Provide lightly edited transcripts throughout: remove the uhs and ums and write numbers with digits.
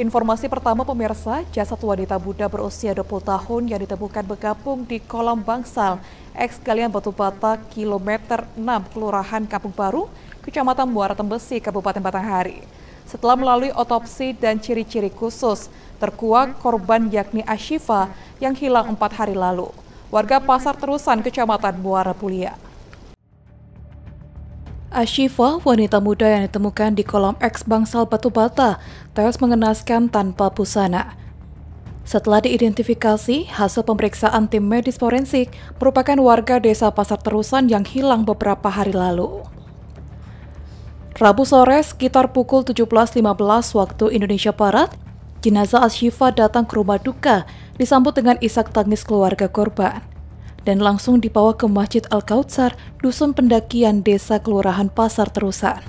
Informasi pertama pemirsa, jasad wanita muda berusia 20 tahun yang ditemukan bergabung di kolam bangsal eks galian batu bata kilometer 6 Kelurahan Kampung Baru, Kecamatan Muara Tembesi, Kabupaten Batanghari. Setelah melalui otopsi dan ciri-ciri khusus, terkuak korban yakni Asyifa yang hilang 4 hari lalu. Warga Pasar Terusan, Kecamatan Muara Pulia. Asyifa, wanita muda yang ditemukan di kolam eks bangsal batu bata, tewas mengenaskan tanpa busana. Setelah diidentifikasi, hasil pemeriksaan tim medis forensik merupakan warga desa Pasar Terusan yang hilang beberapa hari lalu. Rabu sore sekitar pukul 17.15 waktu Indonesia Barat, jenazah Asyifa datang ke rumah duka, disambut dengan isak tangis keluarga korban, dan langsung dibawa ke Masjid Al-Kautsar, Dusun Pendakian, Desa Kelurahan Pasar Terusan.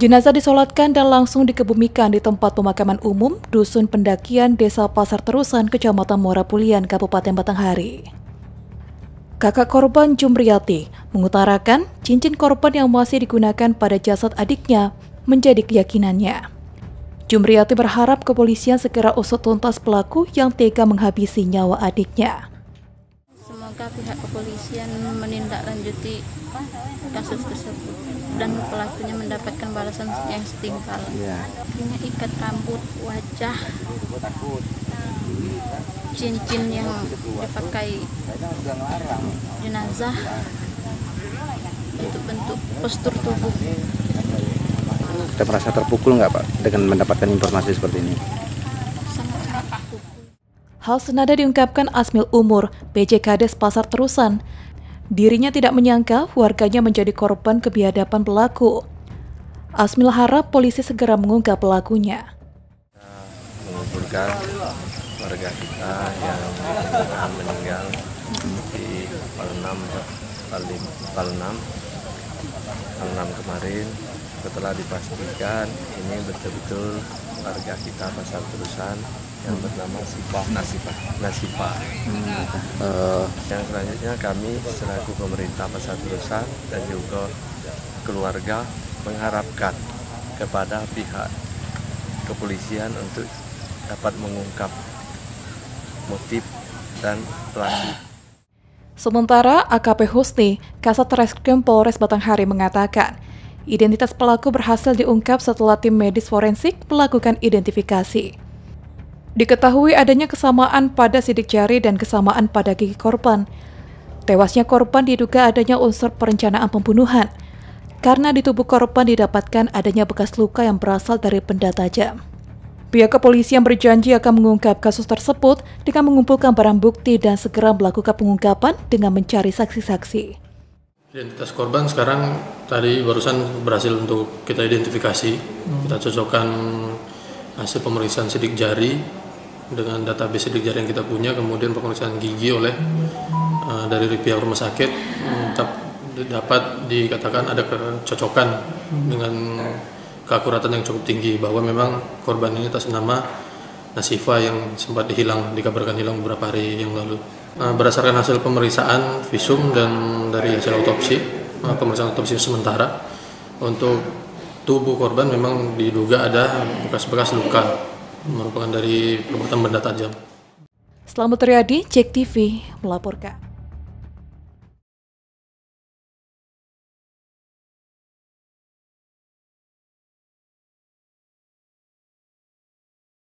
Jenazah disolatkan dan langsung dikebumikan di tempat pemakaman umum Dusun Pendakian, Desa Pasar Terusan, Kecamatan Muara Pulian, Kabupaten Batanghari. Kakak korban Jumriati mengutarakan cincin korban yang masih digunakan pada jasad adiknya menjadi keyakinannya. Jumriati berharap kepolisian segera usut tuntas pelaku yang tega menghabisi nyawa adiknya. Semoga pihak kepolisian menindaklanjuti kasus tersebut dan pelakunya mendapatkan balasan yang setimpal. Artinya ikat rambut, wajah, cincin yang dipakai jenazah, bentuk-bentuk postur tubuh. Kita merasa terpukul nggak Pak dengan mendapatkan informasi seperti ini? Sangat terpukul. Hal senada diungkapkan Asmil Umur, BJKD Pasar Terusan. Dirinya tidak menyangka warganya menjadi korban kebiadaban pelaku. Asmil harap polisi segera mengungkap pelakunya. Mengumpulkan warga kita yang meninggal di tanggal 6 kemarin. Setelah dipastikan ini betul-betul warga kita Pasar Terusan yang bernama Asyifa. Yang selanjutnya kami selaku pemerintah Pasar Terusan dan juga keluarga mengharapkan kepada pihak kepolisian untuk dapat mengungkap motif dan pelaku. Sementara AKP Husni, Kasat Reskrim Polres Batanghari mengatakan, identitas pelaku berhasil diungkap setelah tim medis forensik melakukan identifikasi. Diketahui adanya kesamaan pada sidik jari dan kesamaan pada gigi korban. Tewasnya korban diduga adanya unsur perencanaan pembunuhan, karena di tubuh korban didapatkan adanya bekas luka yang berasal dari benda tajam. Pihak kepolisian berjanji akan mengungkap kasus tersebut dengan mengumpulkan barang bukti dan segera melakukan pengungkapan dengan mencari saksi-saksi. Identitas korban sekarang tadi barusan berhasil untuk kita identifikasi. Kita cocokkan hasil pemeriksaan sidik jari dengan database sidik jari yang kita punya, kemudian pemeriksaan gigi oleh dari pihak rumah sakit dapat dikatakan ada kecocokan dengan keakuratan yang cukup tinggi bahwa memang korban ini atas nama Asyifa yang sempat dikabarkan hilang beberapa hari yang lalu. Berdasarkan hasil pemeriksaan visum dan dari hasil autopsi, pemeriksaan autopsi sementara untuk tubuh korban memang diduga ada bekas-bekas luka merupakan dari perbuatan benda tajam. Selamat Jumriati, JEK TV melaporkan.